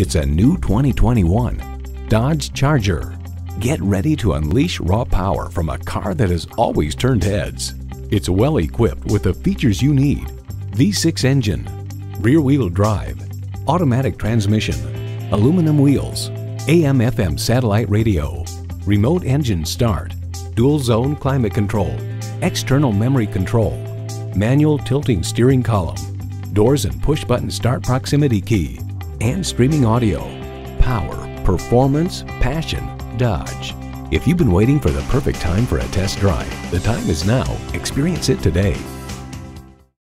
It's a new 2021 Dodge Charger. Get ready to unleash raw power from a car that has always turned heads. It's well equipped with the features you need: V6 engine, rear-wheel drive, automatic transmission, aluminum wheels, AM/FM satellite radio, remote engine start, dual-zone climate control, external memory control, manual tilting steering column, doors and push-button start proximity key, and streaming audio. Power, performance, passion, Dodge. If you've been waiting for the perfect time for a test drive, the time is now. Experience it today.